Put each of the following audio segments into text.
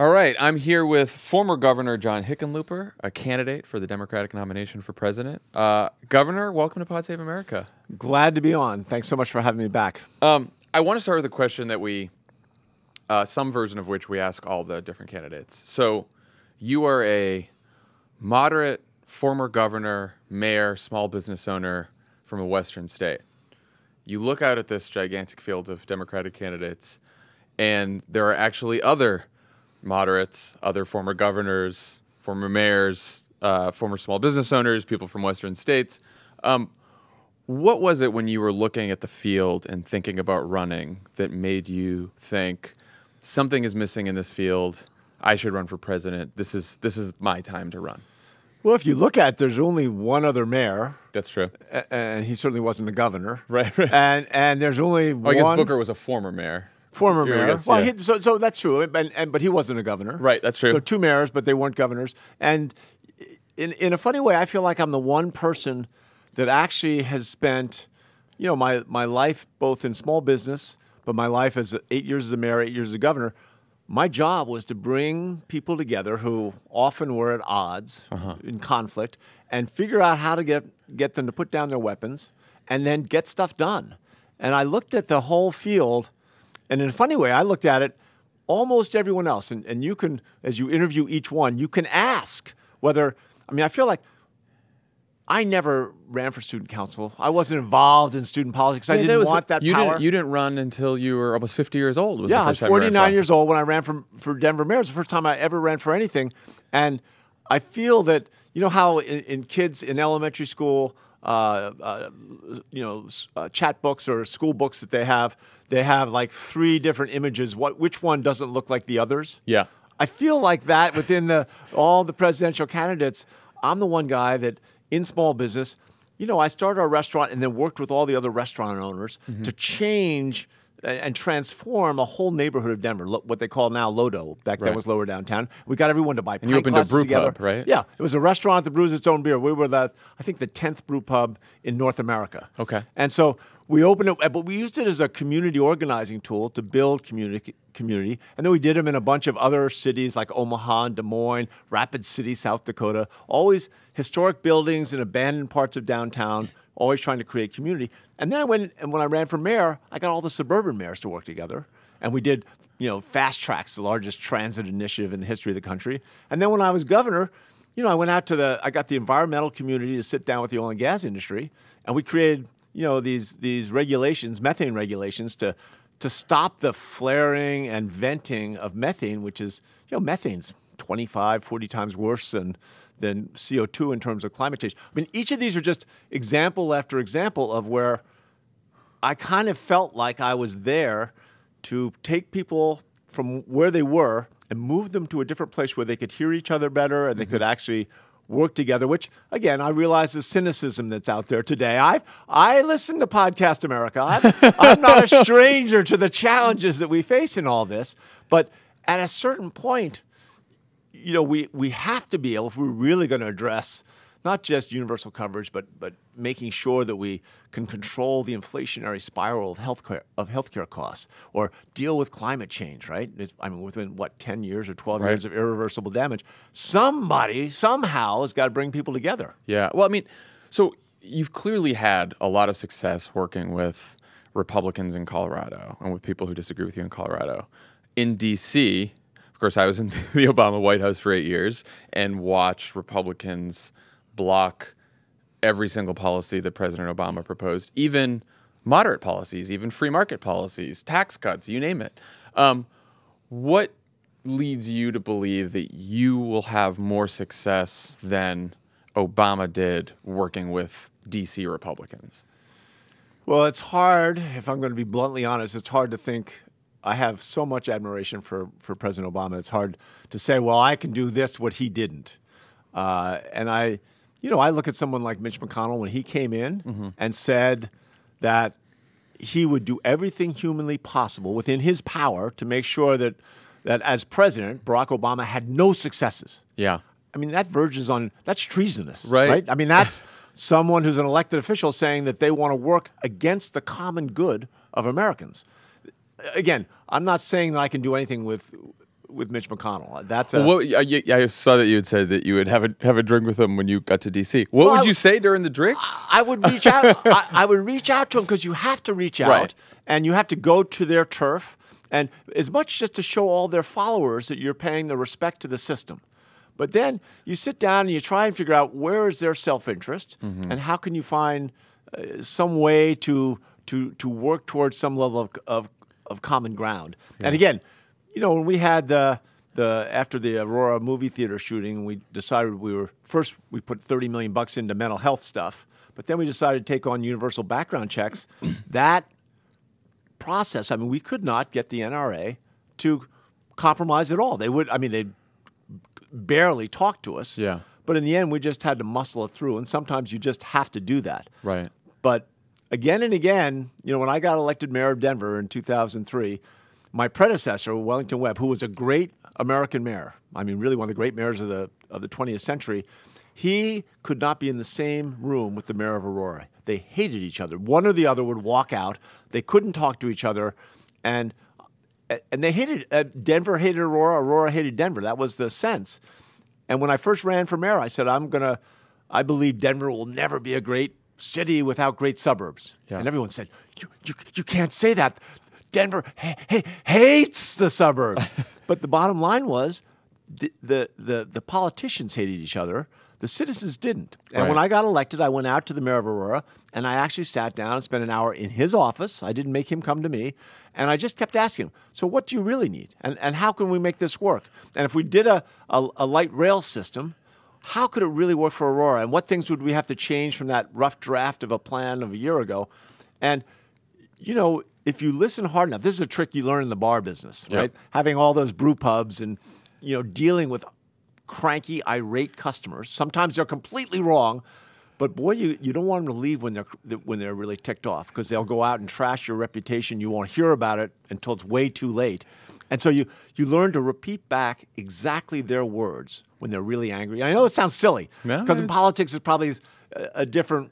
All right, I'm here with former Governor John Hickenlooper, a candidate for the Democratic nomination for president. Governor, welcome to Pod Save America. Glad to be on. Thanks so much for having me back. I want to start with a question that some version of which we ask all the different candidates. So you are a moderate former governor, mayor, small business owner from a western state. You look out at this gigantic field of Democratic candidates, and there are actually other moderates, other former governors, former mayors, former small business owners, people from western states. What was it when you were looking at the field and thinking about running that made you think something is missing in this field? I should run for president. This is my time to run. Well, if you look at it, there's only one other mayor. That's true. And he certainly wasn't a governor. Right, right. And there's only one. I guess Booker was a former mayor. Former mayor. Guess, well, yeah. so that's true, but he wasn't a governor. Right, that's true. So two mayors, but they weren't governors. And in a funny way, I feel like I'm the one person that actually has spent, you know, my life both in small business, but my life as 8 years as a mayor, 8 years as a governor. My job was to bring people together who often were at odds, in conflict, and figure out how to get them to put down their weapons and then get stuff done. And I looked at the whole field. And in a funny way, I looked at it, almost everyone else, and you can, as you interview each one, you can ask whether, I mean, I feel like I never ran for student council. I wasn't involved in student politics. Yeah, I didn't want that power. You didn't run until you were almost 50 years old. Yeah, I was 49 years old when I ran for Denver mayor. It was the first time I ever ran for anything. And I feel that, you know how in kids in elementary school, chat books or school books that they have like three different images. Which one doesn't look like the others? Yeah. I feel like that within all the presidential candidates. I'm the one guy that in small business, you know, I started a restaurant and then worked with all the other restaurant owners to change and transform a whole neighborhood of Denver, what they call now Lodo. Back then was Lower Downtown. We got everyone to buy pint glasses together. And you opened a brew pub, right? Yeah. It was a restaurant that brews its own beer. We were, I think the 10th brew pub in North America. Okay. And so we opened it, but we used it as a community organizing tool to build community. And then we did them in a bunch of other cities like Omaha and Des Moines, Rapid City, South Dakota. Always historic buildings and abandoned parts of downtown. Always trying to create community. And then when I ran for mayor, I got all the suburban mayors to work together. And we did, you know, Fast Tracks, the largest transit initiative in the history of the country. And then when I was governor, you know, I got the environmental community to sit down with the oil and gas industry. And we created, you know, these regulations, methane regulations, to stop the flaring and venting of methane, which is, you know, methane's 25, 40 times worse than CO2 in terms of climate change. I mean, each of these are just example after example of where I kind of felt like I was there to take people from where they were and move them to a different place where they could hear each other better and they could actually work together, which, again, I realize the cynicism that's out there today. I listen to Podcast America. I'm not a stranger to the challenges that we face in all this. But at a certain point, you know, we have to be able, if we're really going to address not just universal coverage, but making sure that we can control the inflationary spiral of healthcare costs or deal with climate change, right? I mean, within, 10 years or 12 years of irreversible damage, somebody, somehow, has got to bring people together. Yeah. Well, I mean, so you've clearly had a lot of success working with Republicans in Colorado and with people who disagree with you in Colorado. In D.C., of course, I was in the Obama White House for 8 years and watched Republicans block every single policy that President Obama proposed, even moderate policies, even free market policies, tax cuts, you name it. What leads you to believe that you will have more success than Obama did working with D.C. Republicans? Well, it's hard, if I'm going to be bluntly honest, it's hard to think. I have so much admiration for President Obama. It's hard to say, well, I can do this, what he didn't. And I look at someone like Mitch McConnell when he came in and said that he would do everything humanly possible within his power to make sure that as president, Barack Obama had no successes. Yeah. I mean, that verges on, that's treasonous, right? I mean, that's someone who's an elected official saying that they want to work against the common good of Americans. Again, I'm not saying that I can do anything with with Mitch McConnell. That's a, well, I saw that you had said that you would have a drink with him when you got to D.C. What would you say during the drinks? I would reach out. I would reach out to him because you have to reach out, and you have to go to their turf, and as much just to show all their followers that you're paying the respect to the system. But then you sit down and you try and figure out where is their self-interest, and how can you find some way to work towards some level of common ground. Yeah. And again, you know, when we had the after the Aurora movie theater shooting, we decided we put $30 million into mental health stuff, but then we decided to take on universal background checks. That process, I mean, we could not get the NRA to compromise at all. They would, I mean, they'd barely talk to us. Yeah. But in the end, we just had to muscle it through, and sometimes you just have to do that. Right. But again and again, you know, when I got elected mayor of Denver in 2003, my predecessor, Wellington Webb, who was a great American mayor, I mean, really one of the great mayors of the 20th century, he could not be in the same room with the mayor of Aurora. They hated each other. One or the other would walk out. They couldn't talk to each other, and they hated Denver hated Aurora. Aurora hated Denver. That was the sense. And when I first ran for mayor, I said, I believe Denver will never be a great city without great suburbs. Yeah. And everyone said, you can't say that. Denver hates the suburbs. But the bottom line was the politicians hated each other. The citizens didn't. And when I got elected, I went out to the mayor of Aurora, and I actually sat down and spent an hour in his office. I didn't make him come to me. And I just kept asking him, so what do you really need? And how can we make this work? And if we did a light rail system, how could it really work for Aurora? And what things would we have to change from that rough draft of a plan of a year ago? And, you know, if you listen hard enough, this is a trick you learn in the bar business, right? Having all those brew pubs and, you know, dealing with cranky, irate customers. Sometimes they're completely wrong, but boy, you don't want them to leave when they're really ticked off, because they'll go out and trash your reputation. You won't hear about it until it's way too late. And so you learn to repeat back exactly their words when they're really angry. I know it sounds silly, because in politics it's probably a different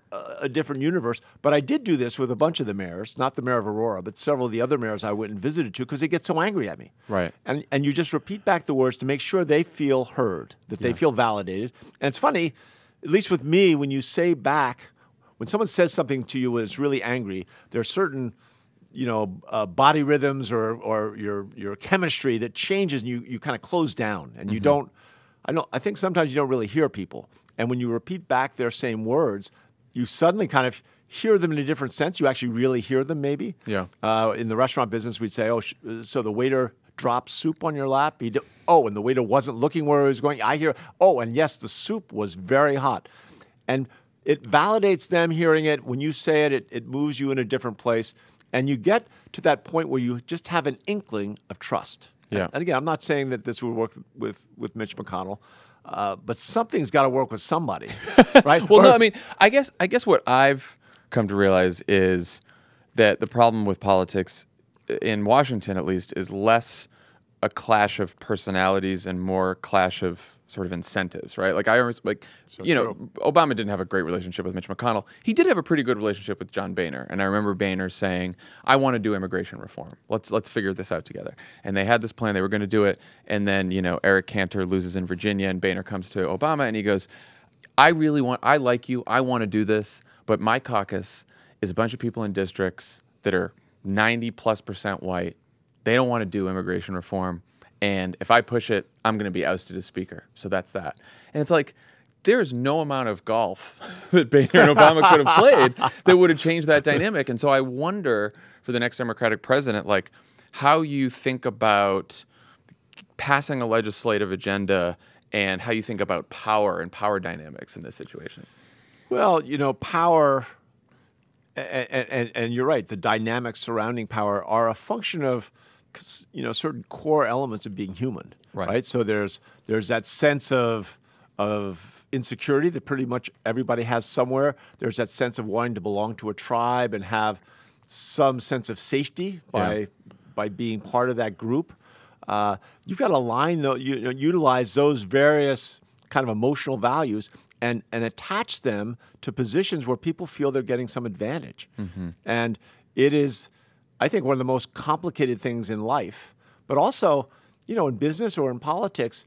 universe. But I did do this with a bunch of the mayors, not the mayor of Aurora, but several of the other mayors I went and visited to, because they get so angry at me. Right. And you just repeat back the words to make sure they feel heard, that they feel validated. And it's funny, at least with me, when you say back, when someone says something to you when it's really angry, there are certain, you know, body rhythms or your chemistry that changes, and you kind of close down, and you don't. I think sometimes you don't really hear people. And when you repeat back their same words, you suddenly kind of hear them in a different sense. You actually really hear them, maybe. Yeah. In the restaurant business, we'd say, oh, so the waiter dropped soup on your lap. Oh, and the waiter wasn't looking where he was going. I hear, oh, and yes, the soup was very hot. And it validates them hearing it. When you say it, it moves you in a different place. And you get to that point where you just have an inkling of trust. Yeah. And again, I'm not saying that this would work with Mitch McConnell, but something's got to work with somebody, right? Well, no, I mean, I guess what I've come to realize is that the problem with politics in Washington, at least, is less a clash of personalities and more clash of sort of incentives, right? Like you know, Obama didn't have a great relationship with Mitch McConnell. He did have a pretty good relationship with John Boehner, and I remember Boehner saying, "I want to do immigration reform. Let's figure this out together." And they had this plan; they were going to do it. And then, you know, Eric Cantor loses in Virginia, and Boehner comes to Obama, and he goes, "I like you. I want to do this, but my caucus is a bunch of people in districts that are 90+% white. They don't want to do immigration reform." And if I push it, I'm going to be ousted as speaker. So that's that. And it's like, there's no amount of golf that Boehner and Obama could have played that would have changed that dynamic. And so I wonder, for the next Democratic president, like how you think about passing a legislative agenda and how you think about power and power dynamics in this situation. Well, you know, power, and you're right, the dynamics surrounding power are a function of, you know, certain core elements of being human, right? So there's that sense of insecurity that pretty much everybody has somewhere. There's that sense of wanting to belong to a tribe and have some sense of safety by being part of that group. You've got to align though, utilize those various kind of emotional values and attach them to positions where people feel they're getting some advantage. And it is, I think, one of the most complicated things in life, but also you know, in business or in politics,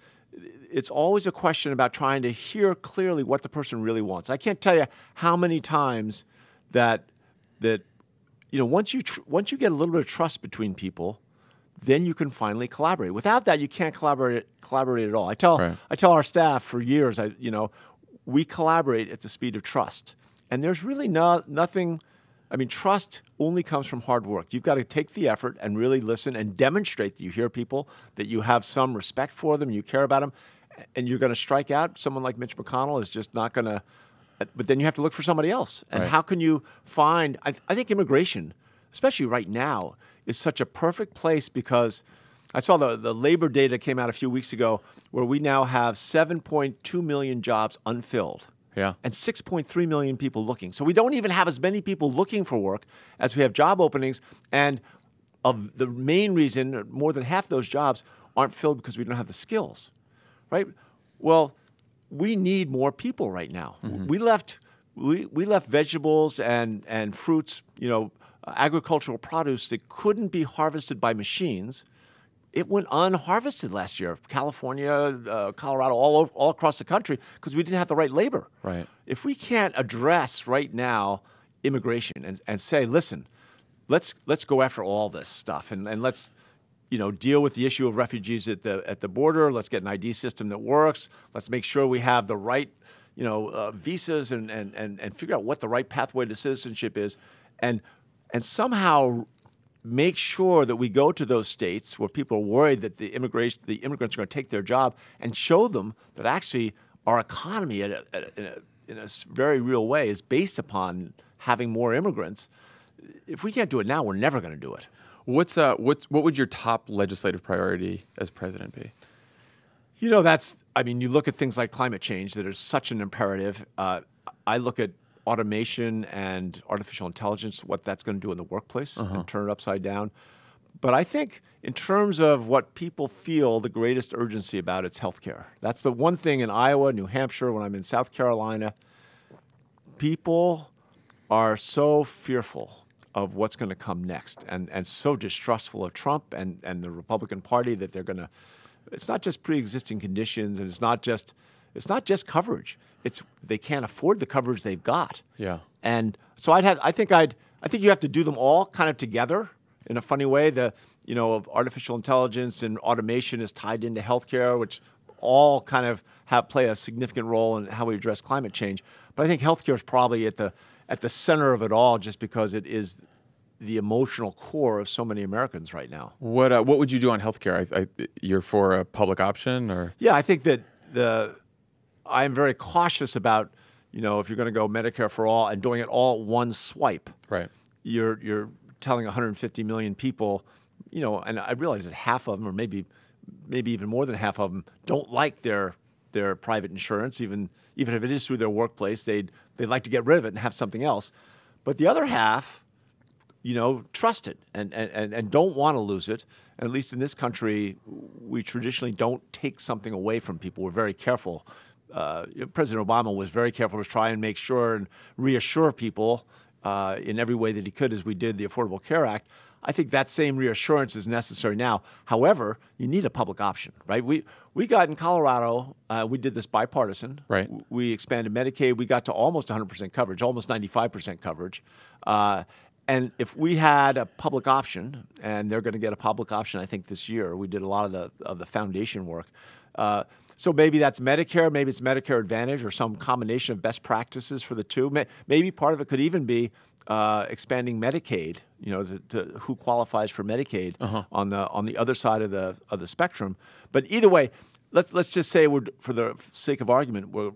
it's always a question about trying to hear clearly what the person really wants. I can't tell you how many times that you know, once you get a little bit of trust between people, then you can finally collaborate. Without that, you can't collaborate at all. I tell our staff for years, we collaborate at the speed of trust. And there's really nothing. I mean, trust only comes from hard work. You've got to take the effort and really listen and demonstrate that you hear people, that you have some respect for them, you care about them, and you're going to strike out. Someone like Mitch McConnell is just not going to. But then you have to look for somebody else. And how can you find? I think immigration, especially right now, is such a perfect place, because I saw the labor data came out a few weeks ago where we now have 7.2 million jobs unfilled. Yeah. And 6.3 million people looking. So we don't even have as many people looking for work as we have job openings. And of the main reason, more than half those jobs aren't filled because we don't have the skills, right? Well, we need more people right now. Mm-hmm. We left vegetables and fruits, agricultural produce that couldn't be harvested by machines. It went unharvested last year, California, Colorado, all across the country, because we didn't have the right labor. Right. If we can't address right now immigration and say, listen, let's go after all this stuff and let's deal with the issue of refugees at the border. Let's get an ID system that works. Let's make sure we have the right visas and figure out what the right pathway to citizenship is, and somehow make sure that we go to those states where people are worried that the immigrants are going to take their job, and show them that actually our economy in a very real way is based upon having more immigrants. If we can't do it now, we're never going to do it. What would your top legislative priority as president be? You look at things like climate change that is such an imperative. I look at automation and artificial intelligence, what that's going to do in the workplace and turn it upside down. But I think in terms of what people feel the greatest urgency about, it's healthcare. That's the one thing in Iowa, New Hampshire, when I'm in South Carolina, people are so fearful of what's going to come next and so distrustful of Trump and the Republican Party that they're going to, it's not just pre-existing conditions and it's not just coverage. It's they can't afford the coverage they've got. Yeah. And so I think you have to do them all kind of together in a funny way. Of artificial intelligence and automation is tied into healthcare, which all kind of play a significant role in how we address climate change. But I think healthcare is probably at the center of it all, just because it is the emotional core of so many Americans right now. What would you do on healthcare? You're for a public option, or? Yeah, I think that I'm very cautious about, if you're going to go Medicare for all and doing it all one swipe. Right. You're telling 150 million people, and I realize that half of them, or maybe even more than half of them, don't like their private insurance, even if it is through their workplace, they'd like to get rid of it and have something else. But the other half, trust it and don't want to lose it. And at least in this country, we traditionally don't take something away from people. We're very careful. President Obama was very careful to try and make sure and reassure people in every way that he could, as we did the Affordable Care Act. I think that same reassurance is necessary now. However, you need a public option, right? We got in Colorado, we did this bipartisan. Right. We expanded Medicaid. We got to almost 100% coverage, almost 95% coverage. And if we had a public option, and they're going to get a public option, I think this year, we did a lot of the foundation work. So maybe that's Medicare, maybe it's Medicare Advantage, or some combination of best practices for the two. Maybe part of it could even be expanding Medicaid. To who qualifies for Medicaid on the other side of the spectrum. But either way, let's just say for the sake of argument, we're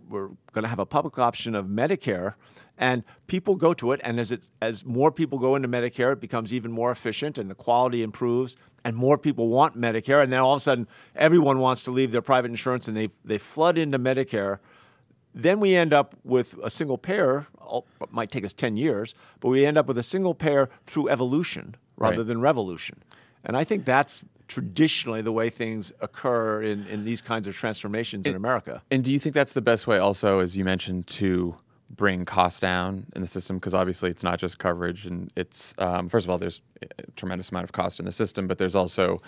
going to have a public option of Medicare. And people go to it, and as more people go into Medicare, it becomes even more efficient, and the quality improves, and more people want Medicare, and then all of a sudden, everyone wants to leave their private insurance, and they flood into Medicare. Then we end up with a single payer. It might take us 10 years, but we end up with a single payer through evolution rather than revolution. And I think that's traditionally the way things occur in these kinds of transformations in America. And do you think that's the best way also, as you mentioned, to bring costs down in the system? Because obviously it's not just coverage, and it's, first of all, there's a tremendous amount of cost in the system, but there's also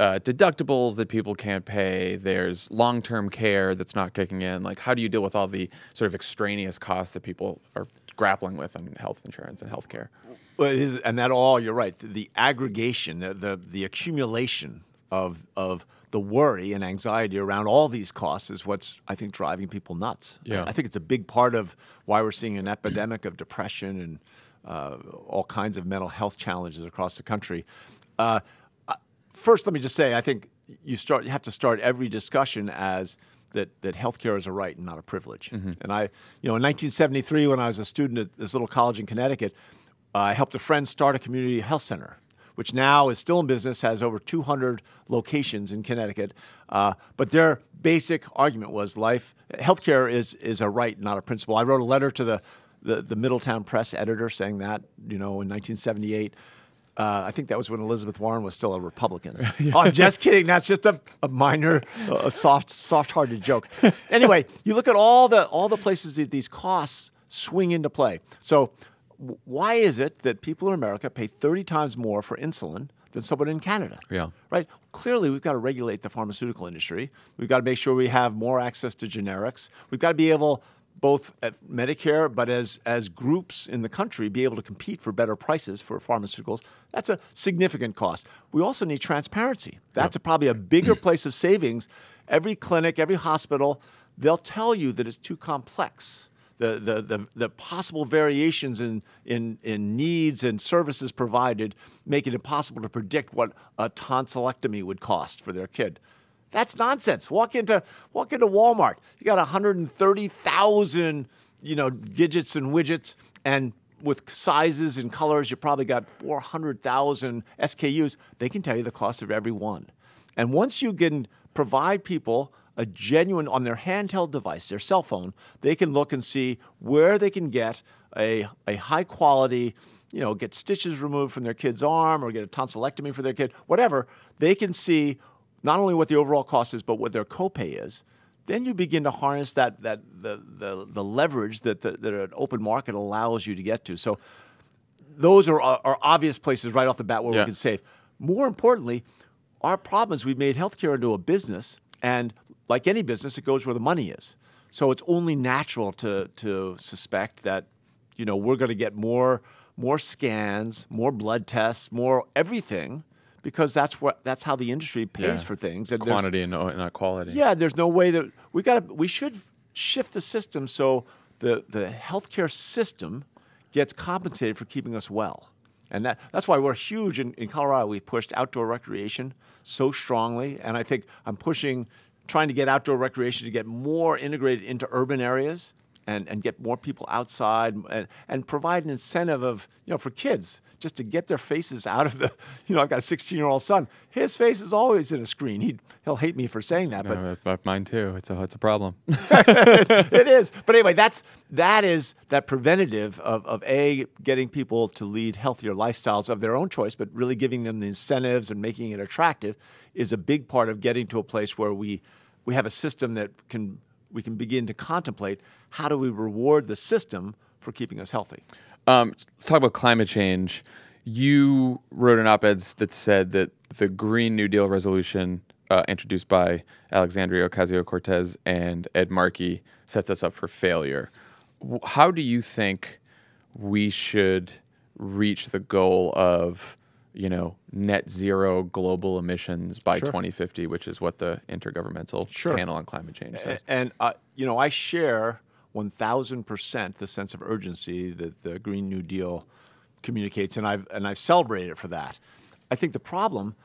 deductibles that people can't pay. There's long-term care that's not kicking in. Like, how do you deal with all the sort of extraneous costs that people are grappling with on health insurance and health care? Well, it is, and that all, you're right, the aggregation, the accumulation of the worry and anxiety around all these costs is what's, I think, driving people nuts. Yeah. I think it's a big part of why we're seeing an epidemic of depression and all kinds of mental health challenges across the country. First, let me just say, I think you have to start every discussion as that healthcare is a right and not a privilege. Mm-hmm. And in 1973, when I was a student at this little college in Connecticut, I helped a friend start a community health center, which now is still in business, has over 200 locations in Connecticut. But their basic argument was healthcare is a right, not a principle. I wrote a letter to the Middletown Press editor saying that, in 1978. I think that was when Elizabeth Warren was still a Republican. Yeah. Oh, I'm just kidding. That's just a minor, soft-hearted joke. Anyway, you look at all the places that these costs swing into play. So why is it that people in America pay 30 times more for insulin than someone in Canada? Yeah. Right? Clearly, we've got to regulate the pharmaceutical industry. We've got to make sure we have more access to generics. We've got to be able, both at Medicare, but as groups in the country, be able to compete for better prices for pharmaceuticals. That's a significant cost. We also need transparency. That's probably a bigger place of savings. Every clinic, every hospital, they'll tell you that it's too complex. The possible variations in needs and services provided make it impossible to predict what a tonsillectomy would cost for their kid. That's nonsense. Walk into Walmart. You got 130,000, gadgets and widgets, and with sizes and colors, you probably got 400,000 SKUs. They can tell you the cost of every one. And once you can provide people a genuine, on their handheld device, their cell phone, they can look and see where they can get a high quality, get stitches removed from their kid's arm or get a tonsillectomy for their kid, whatever. They can see not only what the overall cost is, but what their copay is. Then you begin to harness the leverage that an open market allows you to get to. So those are obvious places right off the bat where we can save. More importantly, our problem is we've made healthcare into a business, and like any business, it goes where the money is. So it's only natural to suspect that we're going to get more scans, more blood tests, more everything, because that's how the industry pays for things. And quantity and not quality. Yeah, there's no way that we should shift the system so the healthcare system gets compensated for keeping us well. And that's why we're huge in Colorado. We pushed outdoor recreation so strongly, and I think I'm trying to get outdoor recreation to get more integrated into urban areas and get more people outside and provide an incentive of, for kids, just to get their faces out of the, I've got a 16-year-old son. His face is always in a screen. He'll hate me for saying that, but mine too. It's a problem. It is. But anyway, that preventative of getting people to lead healthier lifestyles of their own choice, but really giving them the incentives and making it attractive is a big part of getting to a place where we have a system that we can begin to contemplate how do we reward the system for keeping us healthy. Let's talk about climate change. You wrote an op-ed that said that the Green New Deal resolution introduced by Alexandria Ocasio-Cortez and Ed Markey sets us up for failure. How do you think we should reach the goal of, net zero global emissions by 2050, which is what the Intergovernmental Panel on Climate Change says? And I share 1,000% the sense of urgency that the Green New Deal communicates, and I've celebrated it for that. I think the problem,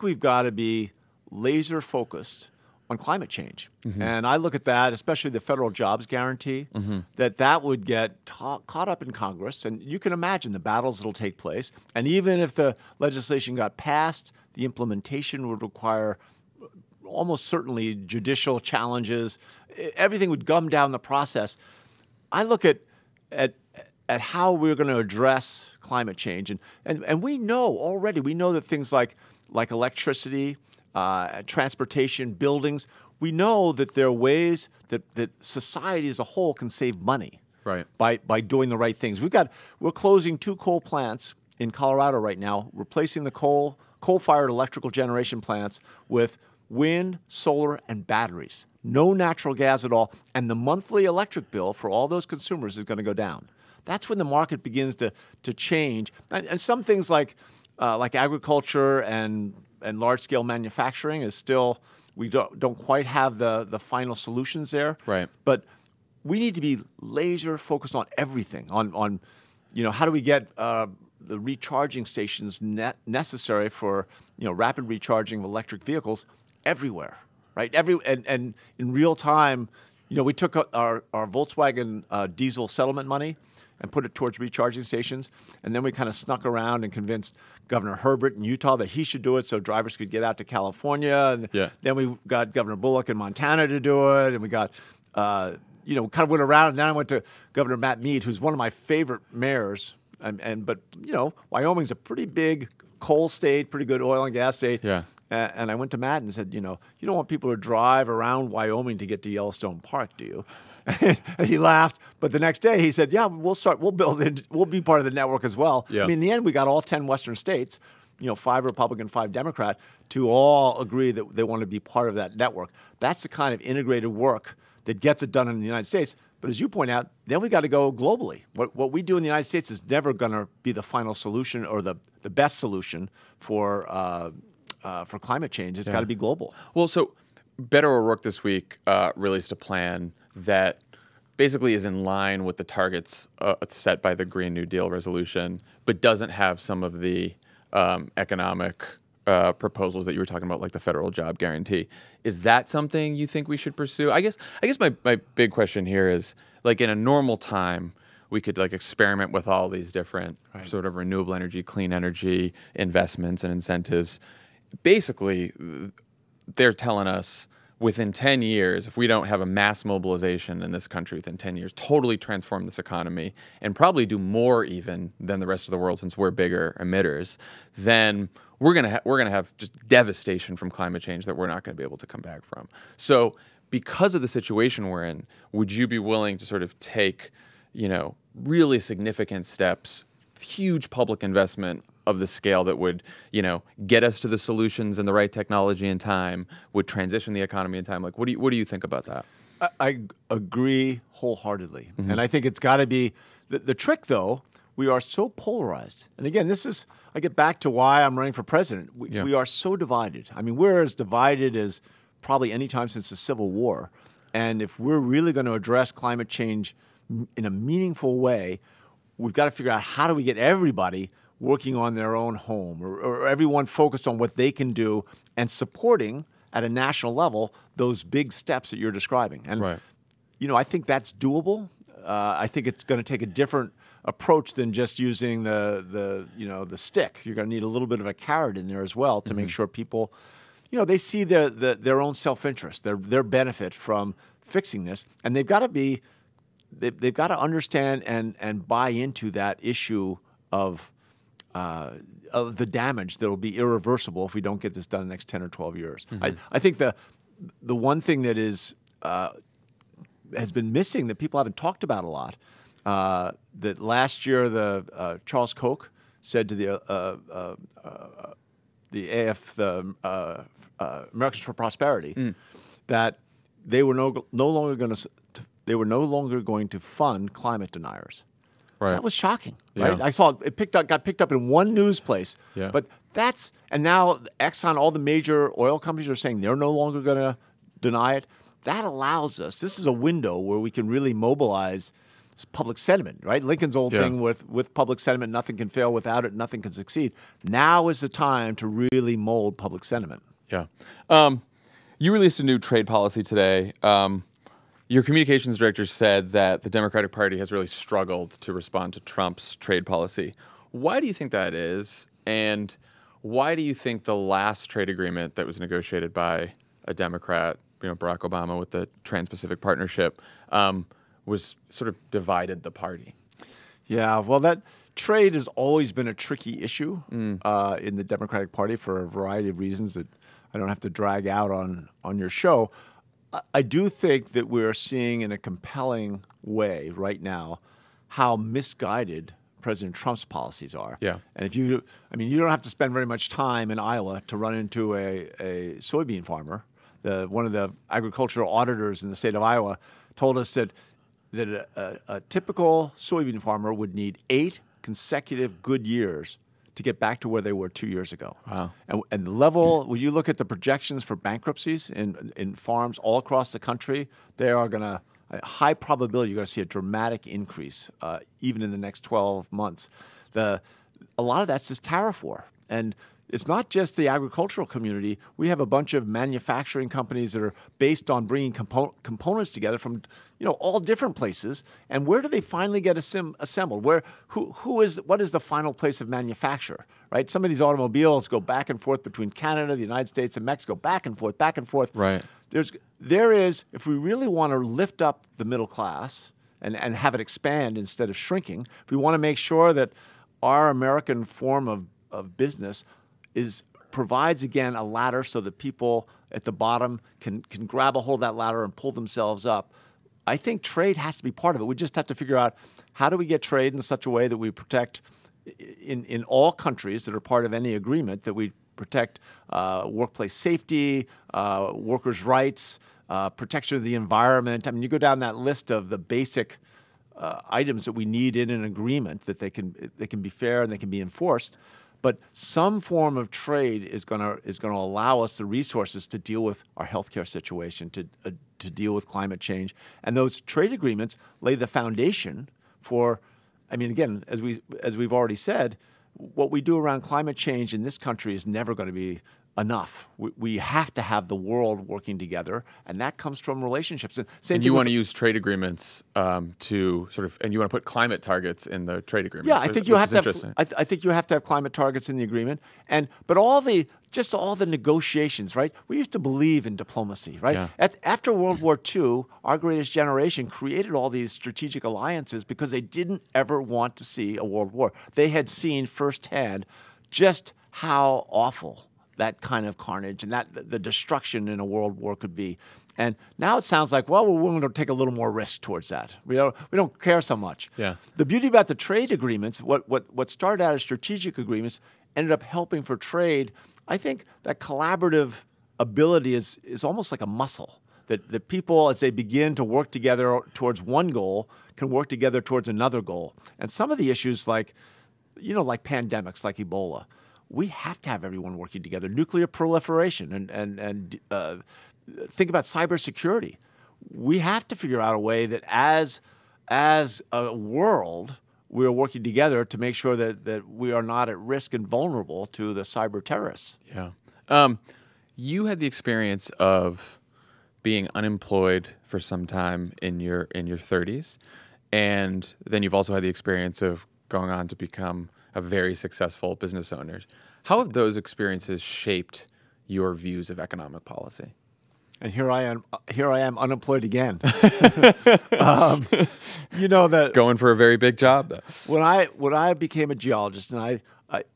we've got to be laser focused on climate change. Mm-hmm. And I look at that, especially the federal jobs guarantee, mm-hmm. that would get caught up in Congress, and you can imagine the battles that'll take place. And even if the legislation got passed, the implementation would require almost certainly judicial challenges. Everything would gum down the process. I look at how we're going to address climate change. And we know already, that things like electricity, transportation, buildings, we know that there are ways that society as a whole can save money by doing the right things. We're closing 2 coal plants in Colorado right now, replacing the coal coal-fired electrical generation plants with wind, solar, and batteries. No natural gas at all. And the monthly electric bill for all those consumers is going to go down. That's when the market begins to change. And some things like agriculture and large-scale manufacturing is still, we don't quite have the final solutions there. Right. But we need to be laser focused on everything, on you know, how do we get the recharging stations necessary for, you know, rapid recharging of electric vehicles everywhere, right? And in real time, you know, we took our Volkswagen diesel settlement money and put it towards recharging stations. And then we kind of snuck around and convinced Governor Herbert in Utah that he should do it so drivers could get out to California. And then we got Governor Bullock in Montana to do it. And we got, you know, kind of went around. And then I went to Governor Matt Mead, who's one of my favorite mayors. But, you know, Wyoming's a pretty big coal state, pretty good oil and gas state. Yeah. And I went to Matt and said, you know, you don't want people to drive around Wyoming to get to Yellowstone Park, do you? And he laughed. But the next day he said, yeah, we'll build it. We'll be part of the network as well. Yeah. I mean, in the end, we got all 10 Western states, you know, 5 Republican, 5 Democrat, to all agree that they want to be part of that network. That's the kind of integrated work that gets it done in the United States. But as you point out, then we got to go globally. What we do in the United States is never going to be the final solution or the best solution for climate change. It's got to be global. Well, so Beto O'Rourke this week released a plan that basically is in line with the targets set by the Green New Deal resolution, but doesn't have some of the economic proposals that you were talking about, like the federal job guarantee. Is that something you think we should pursue? I guess my big question here is, like, in a normal time, we could like experiment with all these different sort of renewable energy, clean energy investments and incentives. Basically, they're telling us within 10 years, if we don't have a mass mobilization in this country within 10 years, totally transform this economy and probably do more even than the rest of the world since we're bigger emitters, then we're gonna have just devastation from climate change that we're not going to be able to come back from. So because of the situation we're in, would you be willing to sort of take, you know, really significant steps, huge public investment of the scale that would, you know, get us to the solutions and the right technology in time, would transition the economy in time? Like, what do you think about that? I agree wholeheartedly. Mm-hmm. And I think it's got to be the trick, though. We are so polarized. And again, this is, I get back to why I'm running for president. We are so divided. I mean, we're as divided as probably any time since the Civil War. And if we're really going to address climate change in a meaningful way, we've got to figure out how do we get everybody working on their own home, or everyone focused on what they can do and supporting at a national level those big steps that you're describing. And, you know, I think that's doable. I think it's going to take a different approach than just using the stick. You're going to need a little bit of a carrot in there as well to make sure people, you know, they see their own self-interest, their benefit from fixing this. And they've got to be, they've got to understand and buy into that issue of the damage that will be irreversible if we don't get this done in the next 10 or 12 years. Mm-hmm. I think the one thing that is has been missing that people haven't talked about a lot, that last year Charles Koch said to the AF, Americans for Prosperity, that they were no longer going to fund climate deniers. Right. That was shocking. Right? Yeah. I saw it got picked up in one news place. Yeah. But that's, and now Exxon, all the major oil companies are saying they're no longer going to deny it. That allows us, this is a window where we can really mobilize public sentiment, right? Lincoln's old thing with public sentiment, nothing can fail without it, nothing can succeed. Now is the time to really mold public sentiment. Yeah. You released a new trade policy today. Your communications director said that the Democratic Party has really struggled to respond to Trump's trade policy. Why do you think that is? And why do you think the last trade agreement that was negotiated by a Democrat, you know, Barack Obama, with the Trans-Pacific Partnership, was sort of divided the party? Yeah, well, that trade has always been a tricky issue in the Democratic Party for a variety of reasons that I don't have to drag out on your show. I do think that we're seeing in a compelling way right now how misguided President Trump's policies are. Yeah. And if you, I mean, you don't have to spend very much time in Iowa to run into a soybean farmer. One of the agricultural auditors in the state of Iowa told us that a typical soybean farmer would need 8 consecutive good years to get back to where they were 2 years ago. Wow. And the level, when you look at the projections for bankruptcies in farms all across the country, they are going to, high probability you're going to see a dramatic increase even in the next 12 months. A lot of that's just tariff war. And it's not just the agricultural community. We have a bunch of manufacturing companies that are based on bringing components together from, you know, all different places. And where do they finally get assembled? What is the final place of manufacture? Right. Some of these automobiles go back and forth between Canada, the United States, and Mexico, back and forth. Right. There is, if we really want to lift up the middle class and have it expand instead of shrinking, if we want to make sure that our American form of business provides, again, a ladder so that people at the bottom can grab a hold of that ladder and pull themselves up. I think trade has to be part of it. We just have to figure out how do we get trade in such a way that we protect, in all countries that are part of any agreement, that we protect workplace safety, workers' rights, protection of the environment. I mean, you go down that list of the basic items that we need in an agreement, that they can be fair and they can be enforced. But some form of trade is going to allow us the resources to deal with our healthcare situation, to deal with climate change, and those trade agreements lay the foundation for. I mean, again, as we've already said, what we do around climate change in this country is never going to be enough. We have to have the world working together, and that comes from relationships. And you want to use trade agreements to sort of, and you want to put climate targets in the trade agreement. Yeah, I think you have to have climate targets in the agreement, but all the negotiations, right? We used to believe in diplomacy, right? Yeah. After World War II, our greatest generation created all these strategic alliances because they didn't ever want to see a world war. They had seen firsthand just how awful that kind of carnage and the destruction in a world war could be. And now it sounds like, well, we're willing to take a little more risk towards that. We don't care so much. Yeah. The beauty about the trade agreements, what started out as strategic agreements ended up helping for trade. I think that collaborative ability is almost like a muscle, that people, as they begin to work together towards one goal, can work together towards another goal. And some of the issues like pandemics, like Ebola, we have to have everyone working together. Nuclear proliferation and think about cybersecurity. We have to figure out a way that as a world, we are working together to make sure that we are not at risk and vulnerable to the cyber terrorists. Yeah. You had the experience of being unemployed for some time in your 30s, and then you've also had the experience of going on to become a very successful business owner. How have those experiences shaped your views of economic policy? And here I am unemployed again. You know that going for a very big job though. When I became a geologist, and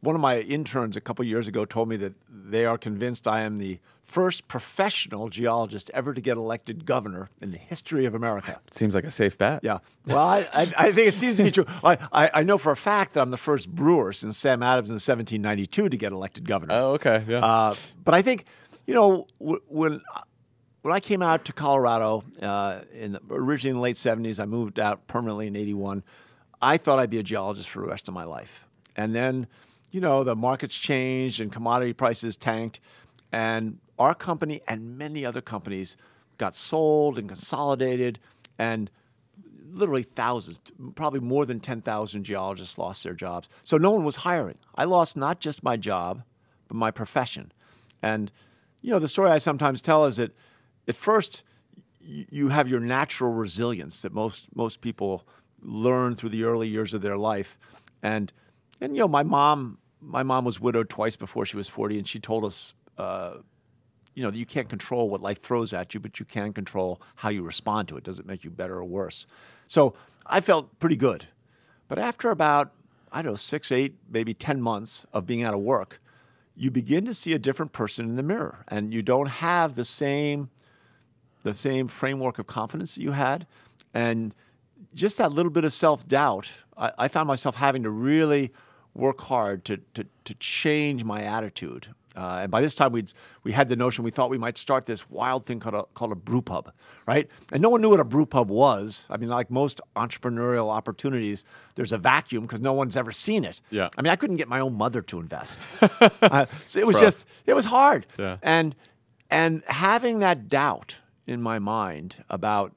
one of my interns a couple years ago told me that they are convinced I am the first professional geologist ever to get elected governor in the history of America. It seems like a safe bet. Yeah. Well, I think it seems to be true. I know for a fact that I'm the first brewer since Sam Adams in 1792 to get elected governor. Oh, okay. Yeah. But I think, you know, when I came out to Colorado originally in the late 70s, I moved out permanently in 81. I thought I'd be a geologist for the rest of my life. And then, you know, the markets changed and commodity prices tanked, and our company and many other companies got sold and consolidated, and literally thousands, probably more than 10,000 geologists lost their jobs. So no one was hiring. I lost not just my job, but my profession. And, you know, the story I sometimes tell is that at first you have your natural resilience that most people learn through the early years of their life. And you know, my mom was widowed twice before she was 40, and she told us, you know, you can't control what life throws at you, but you can control how you respond to it. Does it make you better or worse? So I felt pretty good. But after about, I don't know, 6, 8, maybe 10 months of being out of work, you begin to see a different person in the mirror, and you don't have the same framework of confidence that you had. And just that little bit of self-doubt, I found myself having to really work hard to change my attitude. And by this time, we had the notion, we thought we might start this wild thing called a brew pub, right? And no one knew what a brew pub was. I mean, like most entrepreneurial opportunities, there's a vacuum because no one's ever seen it. Yeah. I mean, I couldn't get my own mother to invest. So it was rough. It was hard. Yeah. And having that doubt in my mind about,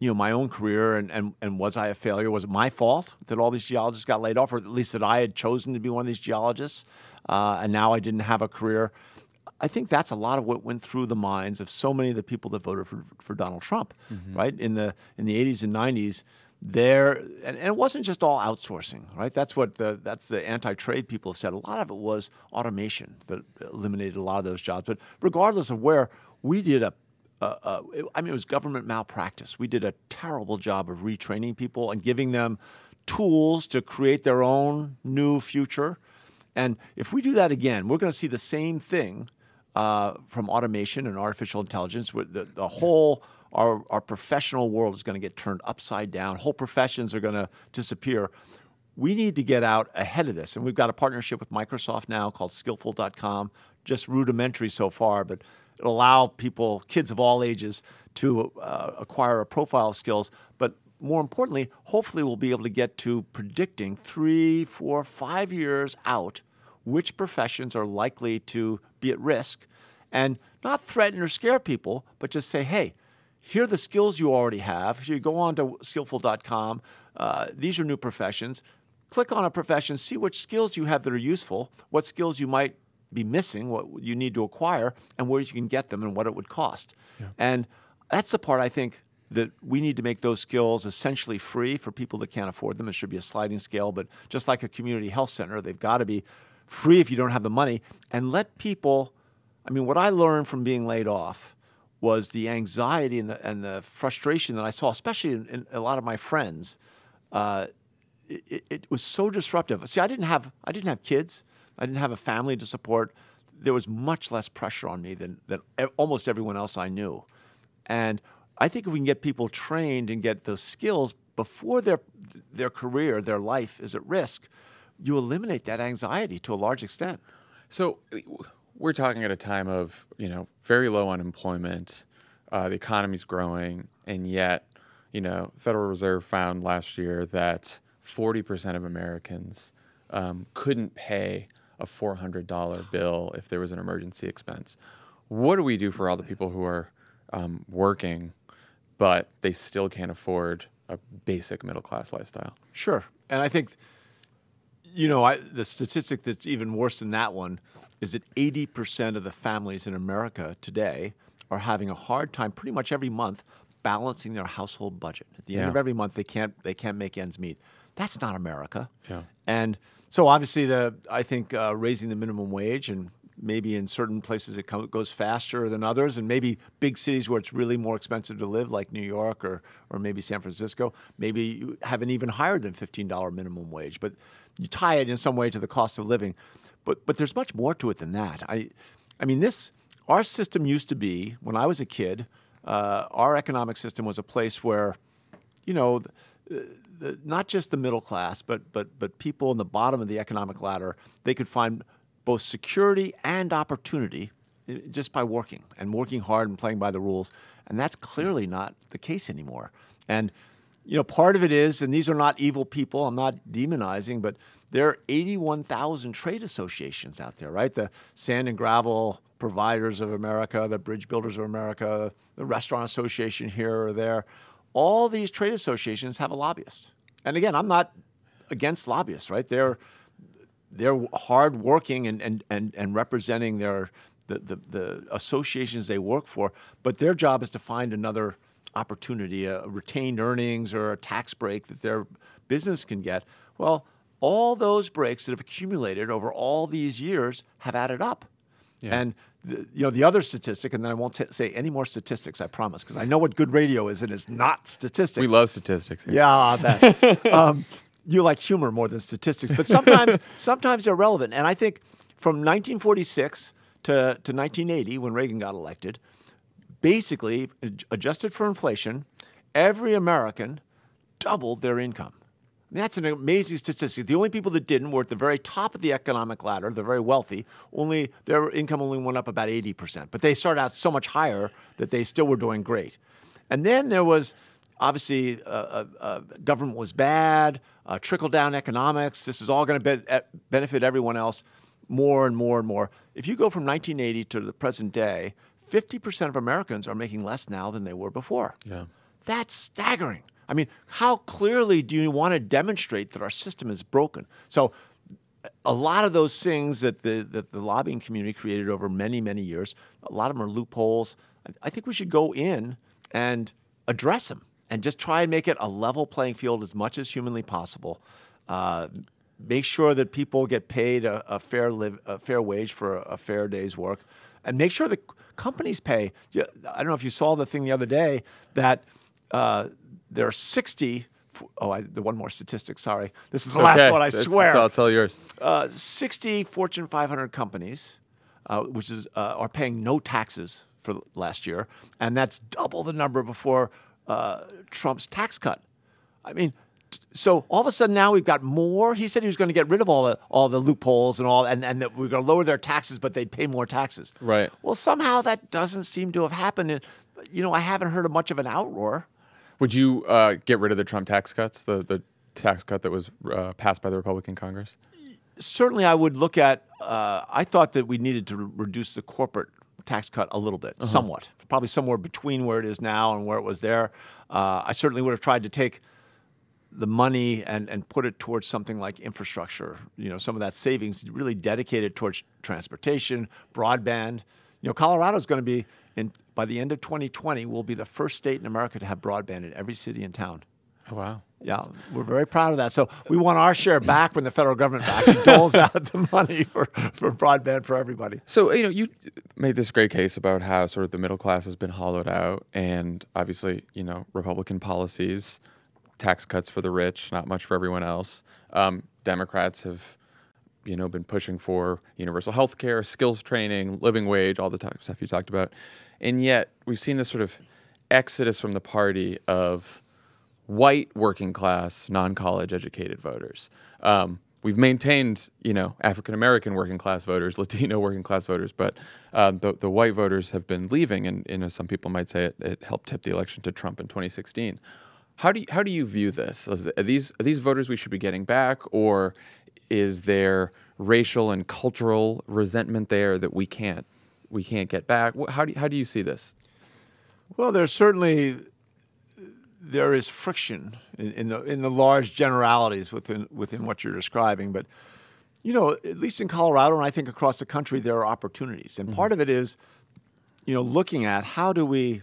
you know, my own career and was I a failure? Was it my fault that all these geologists got laid off, or at least that I had chosen to be one of these geologists? And now I didn't have a career. I think that's a lot of what went through the minds of so many of the people that voted for Donald Trump, mm-hmm. right? In the 80s and 90s, and it wasn't just all outsourcing, right? That's the anti-trade people have said. A lot of it was automation that eliminated a lot of those jobs. But regardless of where, we did it was government malpractice. We did a terrible job of retraining people and giving them tools to create their own new future. And if we do that again, we're going to see the same thing from automation and artificial intelligence. The whole our professional world is going to get turned upside down. Whole professions are going to disappear. We need to get out ahead of this. And we've got a partnership with Microsoft now called Skillful.com, just rudimentary so far, but it'll allow people, kids of all ages, to acquire a profile of skills. But more importantly, hopefully we'll be able to get to predicting 3, 4, 5 years out which professions are likely to be at risk, and not threaten or scare people, but just say, hey, here are the skills you already have. You go on to skillful.com. These are new professions. Click on a profession, see which skills you have that are useful, what skills you might be missing, what you need to acquire, and where you can get them and what it would cost. Yeah. And that's the part I think that we need to make those skills essentially free for people that can't afford them. It should be a sliding scale, but just like a community health center, they've got to be free if you don't have the money. And let people, I mean, what I learned from being laid off was the anxiety and the frustration that I saw, especially in a lot of my friends. It was so disruptive. See, I didn't have kids. I didn't have a family to support. There was much less pressure on me than almost everyone else I knew. And I think if we can get people trained and get those skills before their career, their life is at risk, you eliminate that anxiety to a large extent. So we're talking at a time of, you know, very low unemployment, the economy's growing, and yet, you know, Federal Reserve found last year that 40% of Americans couldn't pay a $400 bill if there was an emergency expense. What do we do for all the people who are working, but they still can't afford a basic middle-class lifestyle? Sure. And I think, you know, the statistic that's even worse than that one is that 80% of the families in America today are having a hard time pretty much every month balancing their household budget. At the end of every month, they can't make ends meet. That's not America. Yeah. And so obviously, I think raising the minimum wage, and maybe in certain places it goes faster than others, and maybe big cities where it's really more expensive to live, like New York or maybe San Francisco, maybe you have an even higher than $15 minimum wage. But you tie it in some way to the cost of living. But there's much more to it than that. I mean, our system used to be, when I was a kid, our economic system was a place where, you know, not just the middle class, but people in the bottom of the economic ladder, they could find both security and opportunity just by working and working hard and playing by the rules. And that's clearly not the case anymore. And, you know, part of it is, and these are not evil people, I'm not demonizing, but there are 81,000 trade associations out there, right? The Sand and Gravel Providers of America, the Bridge Builders of America, the Restaurant Association here or there. All these trade associations have a lobbyist. And again, I'm not against lobbyists, right? They're hardworking and representing the associations they work for, but their job is to find another opportunity, a retained earnings or a tax break that their business can get. Well, all those breaks that have accumulated over all these years have added up. Yeah. And you know, the other statistic, and then I won't say any more statistics, I promise, because I know what good radio is, and it's not statistics. We love statistics here. Yeah, that. You like humor more than statistics, but sometimes they're relevant. And I think from 1946 to 1980, when Reagan got elected, basically, adjusted for inflation, every American doubled their income. I mean, that's an amazing statistic. The only people that didn't were at the very top of the economic ladder, the very wealthy. Only their income only went up about 80%, but they started out so much higher that they still were doing great. And then there was obviously government was bad, trickle-down economics. This is all going to benefit everyone else more and more and more. If you go from 1980 to the present day, 50% of Americans are making less now than they were before. Yeah. That's staggering. I mean, how clearly do you want to demonstrate that our system is broken? So a lot of those things that the lobbying community created over many, many years, a lot of them are loopholes. I think we should go in and address them and just try and make it a level playing field as much as humanly possible. Make sure that people get paid a fair wage for a fair day's work. And make sure that companies pay. I don't know if you saw the thing the other day that there are 60, oh, one more statistic, sorry. This is the last one, I swear. That's all, I'll tell yours. 60 Fortune 500 companies, which is, are paying no taxes for last year, and that's double the number before Trump's tax cut. I mean, so all of a sudden now we've got more. He said he was going to get rid of all the loopholes and all, and that we're going to lower their taxes, but they'd pay more taxes. Right. Well, somehow that doesn't seem to have happened. And, you know, I haven't heard of much of an outroar. Would you get rid of the Trump tax cuts, the tax cut that was passed by the Republican Congress? Certainly I would look at, I thought that we needed to reduce the corporate tax cut a little bit, somewhat. Probably somewhere between where it is now and where it was there. I certainly would have tried to take the money and put it towards something like infrastructure. You know, some of that savings really dedicated towards transportation, broadband. You know, Colorado's going to be, by the end of 2020, we'll be the first state in America to have broadband in every city and town. Oh, wow. Yeah, we're very proud of that. So we want our share back when the federal government actually doles out the money for broadband for everybody. So, you know, you made this great case about how sort of the middle class has been hollowed out, and obviously, you know, Republican policies, tax cuts for the rich, not much for everyone else. Democrats have, you know, been pushing for universal health care, skills training, living wage, all the type of stuff you talked about. And yet we've seen this sort of exodus from the party of white working class, non-college educated voters. We've maintained, you know, African-American working class voters, Latino working class voters, but the white voters have been leaving, and you know, some people might say it helped tip the election to Trump in 2016. How do you view this? Are these voters we should be getting back, or is there racial and cultural resentment there that we can't get back? How do you see this? Well, there's certainly there is friction in the large generalities within what you're describing, but you know, at least in Colorado and I think across the country, there are opportunities, and part of it is, you know, looking at how do we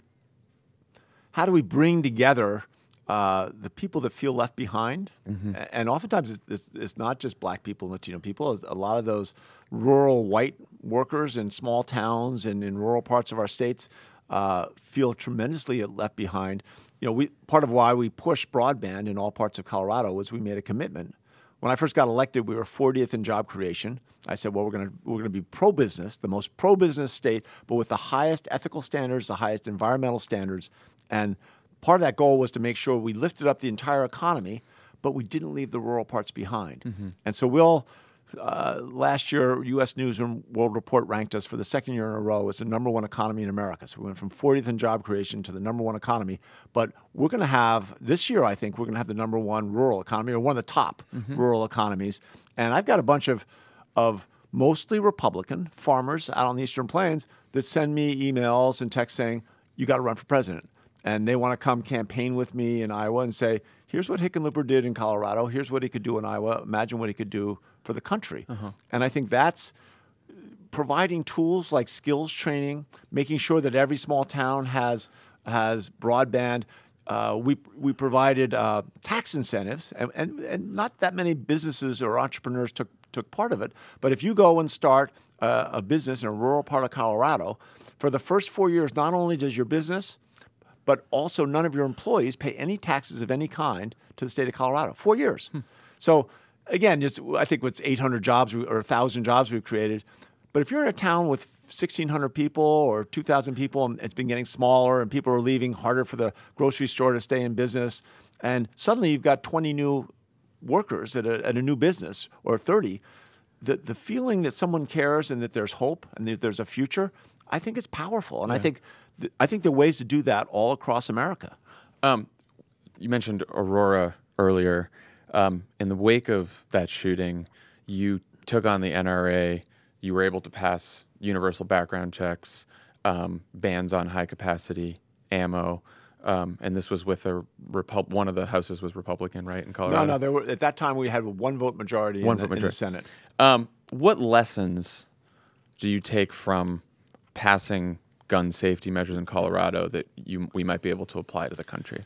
bring together the people that feel left behind, and oftentimes it's not just black people and Latino people. It's a lot of those rural white workers in small towns and in rural parts of our states feel tremendously left behind. You know, part of why we pushed broadband in all parts of Colorado was we made a commitment. When I first got elected, we were 40th in job creation. I said, well, we're going to be pro-business, the most pro-business state, but with the highest ethical standards, the highest environmental standards, and part of that goal was to make sure we lifted up the entire economy, but we didn't leave the rural parts behind. And so last year, U.S. News and World Report ranked us for the second year in a row as the #1 economy in America. So we went from 40th in job creation to the #1 economy. But we're going to have, this year I think, we're going to have the #1 rural economy, or one of the top rural economies. And I've got a bunch of mostly Republican farmers out on the Eastern Plains that send me emails and texts saying, you got to run for president. And they want to come campaign with me in Iowa and say, here's what Hickenlooper did in Colorado. Here's what he could do in Iowa. Imagine what he could do for the country. And I think that's providing tools like skills training, making sure that every small town has broadband. We provided tax incentives, and not that many businesses or entrepreneurs took part of it. But if you go and start a business in a rural part of Colorado, for the first 4 years, not only does your business, but also none of your employees pay any taxes of any kind to the state of Colorado. 4 years. So again, I think what's 800 jobs or 1,000 jobs we've created, But if you're in a town with 1,600 people or 2,000 people, and it's been getting smaller and people are leaving, harder for the grocery store to stay in business, and suddenly you've got 20 new workers at a new business or 30, the feeling that someone cares and that there's hope and that there's a future, I think it's powerful. And yeah. I think there are ways to do that all across America. You mentioned Aurora earlier. In the wake of that shooting, you took on the NRA. You were able to pass universal background checks, bans on high-capacity ammo, and this was with a one of the houses was Republican, right, in Colorado? No, no. There were, at that time, we had a one-vote majority in the Senate. What lessons do you take from passing gun safety measures in Colorado that we might be able to apply to the country?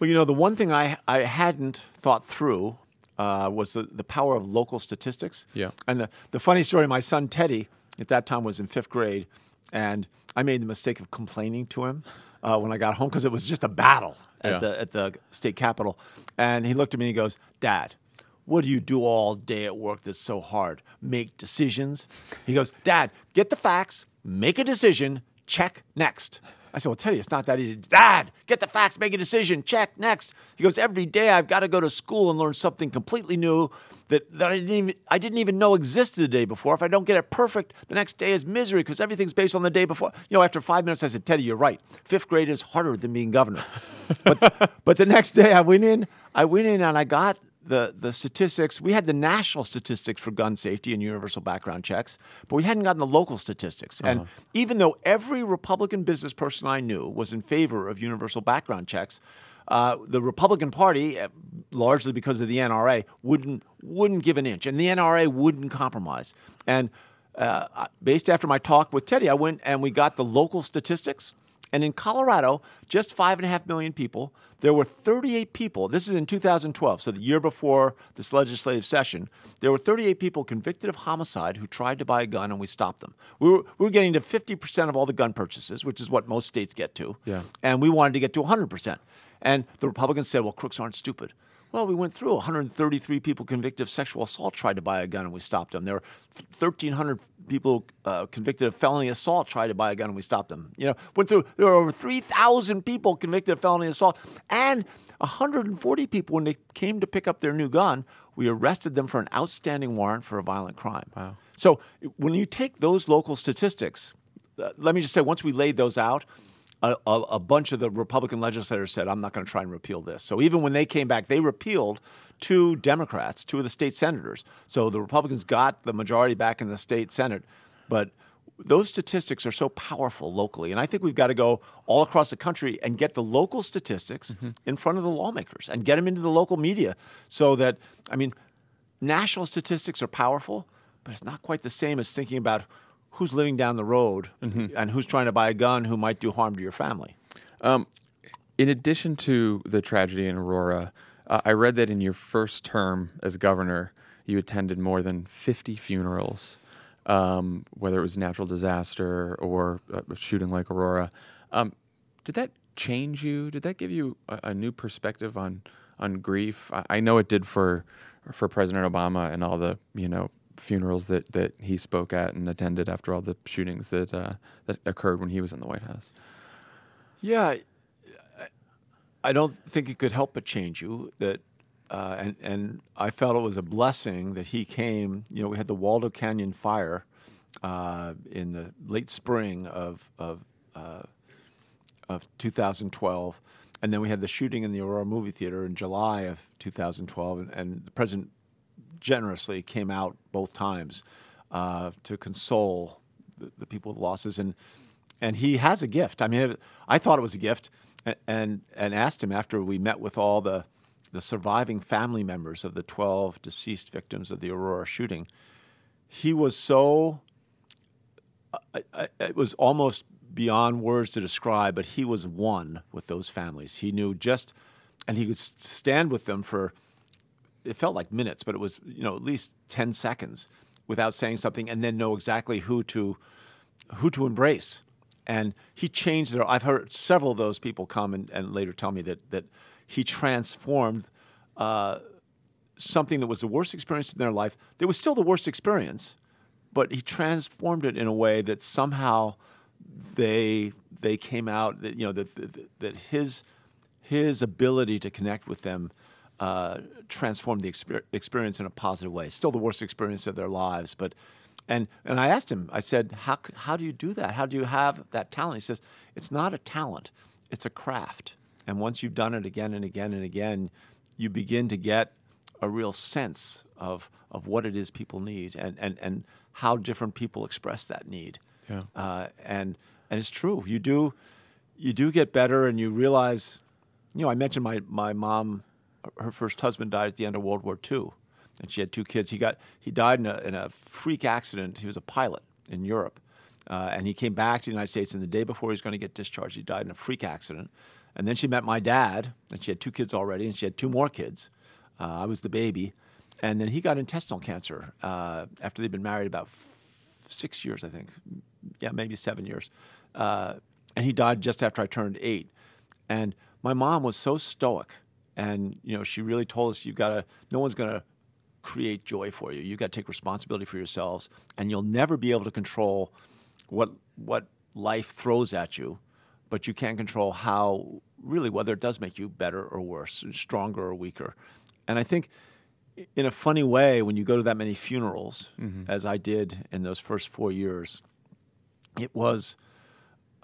Well, you know, the one thing I hadn't thought through was the power of local statistics. Yeah. And the funny story, my son Teddy at that time was in 5th grade, and I made the mistake of complaining to him when I got home because it was just a battle at, yeah. at the state capitol. And he looked at me and he goes, "Dad, what do you do all day at work that's so hard? Make decisions?" He goes, "Dad, get the facts, make a decision, check, next." I said, "Well, Teddy, it's not that easy." "Dad, get the facts, make a decision, check, next." He goes, "Every day I've got to go to school and learn something completely new that I didn't even know existed the day before. If I don't get it perfect, the next day is misery because everything's based on the day before." You know, after 5 minutes, I said, "Teddy, you're right. 5th grade is harder than being governor." But the next day I went in and I got the statistics. We had the national statistics for gun safety and universal background checks, but we hadn't gotten the local statistics. And even though every Republican business person I knew was in favor of universal background checks, the Republican Party, largely because of the NRA, wouldn't give an inch, and the NRA wouldn't compromise. And based after my talk with Teddy, I went and we got the local statistics. And in Colorado, just 5.5 million people, there were 38 people. This is in 2012, so the year before this legislative session. There were 38 people convicted of homicide who tried to buy a gun, and we stopped them. We were getting to 50% of all the gun purchases, which is what most states get to. Yeah. And we wanted to get to 100%. And the Republicans said, "Well, crooks aren't stupid." Well, we went through 133 people convicted of sexual assault tried to buy a gun, and we stopped them. There were 1,300 people convicted of felony assault tried to buy a gun, and we stopped them. You know, went through. There were over 3,000 people convicted of felony assault, and 140 people, when they came to pick up their new gun, we arrested them for an outstanding warrant for a violent crime. Wow. So when you take those local statistics, let me just say, once we laid those out, a bunch of the Republican legislators said, "I'm not going to try and repeal this." So even when they came back, they repealed two Democrats, two of the state senators. So the Republicans got the majority back in the state Senate. But those statistics are so powerful locally. And I think we've got to go all across the country and get the local statistics in front of the lawmakers and get them into the local media so that, I mean, national statistics are powerful, but it's not quite the same as thinking about who's living down the road and who's trying to buy a gun who might do harm to your family. In addition to the tragedy in Aurora, I read that in your first term as governor, you attended more than 50 funerals, whether it was natural disaster or a shooting like Aurora. Did that change you? Did that give you a new perspective on grief? I know it did for President Obama and all the, you know, funerals that he spoke at and attended after all the shootings that occurred when he was in the White House. Yeah, I don't think it could help but change you. That and I felt it was a blessing that he came. You know, we had the Waldo Canyon fire in the late spring of 2012, and then we had the shooting in the Aurora movie theater in July of 2012, and the president generously came out both times to console the people with losses, and he has a gift. I mean, I thought it was a gift, and asked him after we met with all the surviving family members of the 12 deceased victims of the Aurora shooting. He was so it was almost beyond words to describe, but he was one with those families. He knew just, and he could stand with them for. It felt like minutes, but it was, you know, at least 10 seconds without saying something, and then know exactly who to embrace. And he changed their. I've heard several of those people come and later tell me that he transformed something that was the worst experience in their life. That was still the worst experience, but he transformed it in a way that somehow they came out, that, you know, that his ability to connect with them transformed the experience in a positive way. It's still the worst experience of their lives, but and I asked him, I said, how do you do that? How do you have that talent? He says, it's not a talent, it's a craft. And once you've done it again and again and again, you begin to get a real sense of what it is people need and how different people express that need. Yeah. And it's true. You do get better, and you realize, you know, I mentioned my mom, her first husband died at the end of World War II, and she had two kids. He died in a freak accident. He was a pilot in Europe, and he came back to the United States, and the day before he was going to get discharged, he died in a freak accident. And then she met my dad, and she had two kids already, and she had two more kids. I was the baby. And then he got intestinal cancer after they'd been married about 6 years, I think. Yeah, maybe 7 years. And he died just after I turned 8. And my mom was so stoic. And, you know, she really told us, no one's going to create joy for you. You've got to take responsibility for yourselves. And you'll never be able to control what life throws at you. But you can control how, really, whether it does make you better or worse, stronger or weaker. And I think, in a funny way, when you go to that many funerals, mm-hmm. as I did in those first 4 years, it was,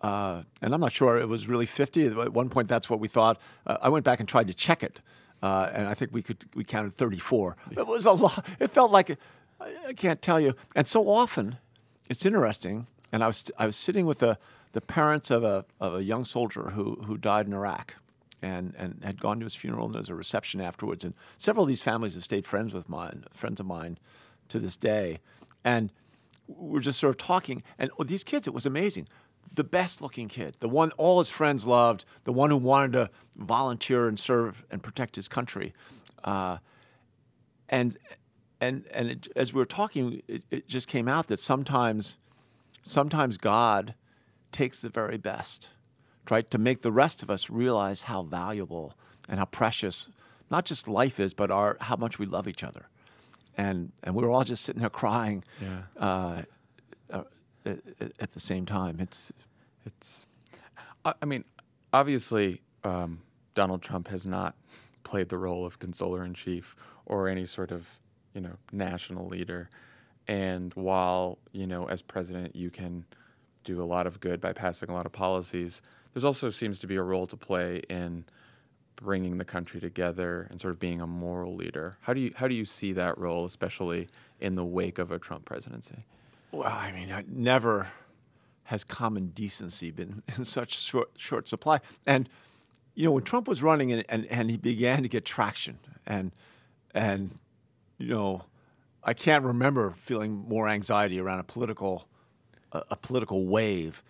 and I'm not sure it was really 50. At one point, that's what we thought. I went back and tried to check it, and I think we counted 34. Yeah. It was a lot. It felt like, I can't tell you. And so often, it's interesting, and I was sitting with the parents of a young soldier who died in Iraq, and had gone to his funeral, and there was a reception afterwards. And several of these families have stayed friends of mine to this day. And we're just sort of talking. And these kids, it was amazing. The best-looking kid, the one all his friends loved, the one who wanted to volunteer and serve and protect his country. And as we were talking, it just came out that sometimes God takes the very best, right, to make the rest of us realize how valuable and how precious not just life is, but how much we love each other. And we were all just sitting there crying, yeah. At the same time. It's. I mean, obviously, Donald Trump has not played the role of consoler in chief or any sort of, you know, national leader. And while, you know, as president, you can do a lot of good by passing a lot of policies, there's also seems to be a role to play in bringing the country together and sort of being a moral leader. How do you see that role, especially in the wake of a Trump presidency? Well, I mean, never has common decency been in such short supply. And, you know, when Trump was running and he began to get traction, and you know, I can't remember feeling more anxiety around a political wave.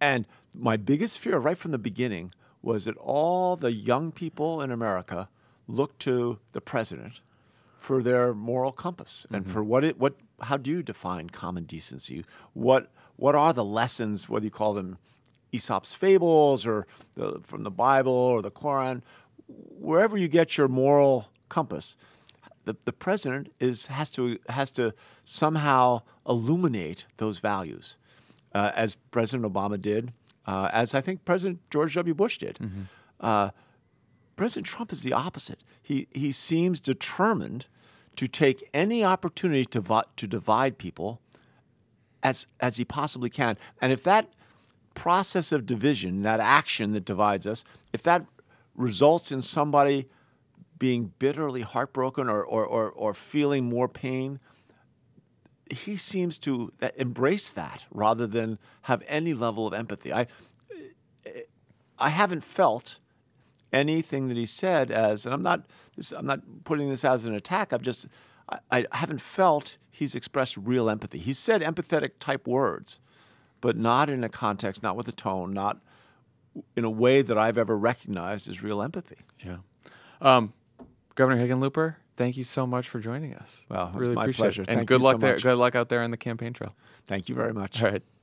And my biggest fear right from the beginning was that all the young people in America look to the president for their moral compass, mm-hmm. and for how do you define common decency? What are the lessons, whether you call them Aesop's fables or from the Bible or the Quran, wherever you get your moral compass, the president has to somehow illuminate those values, as President Obama did, as I think President George W. Bush did. Mm-hmm. President Trump is the opposite. He seems determined to take any opportunity to divide people as he possibly can. And if that process of division, that action that divides us, if that results in somebody being bitterly heartbroken or feeling more pain, he seems to embrace that rather than have any level of empathy. I haven't felt anything that he said as, and I'm not putting this as an attack. I haven't felt he's expressed real empathy. He's said empathetic type words, but not in a context, not with a tone, not in a way that I've ever recognized as real empathy. Yeah. Governor Hickenlooper, thank you so much for joining us. Well, really appreciate it. And good luck out there in the campaign trail. Thank you very much. All right.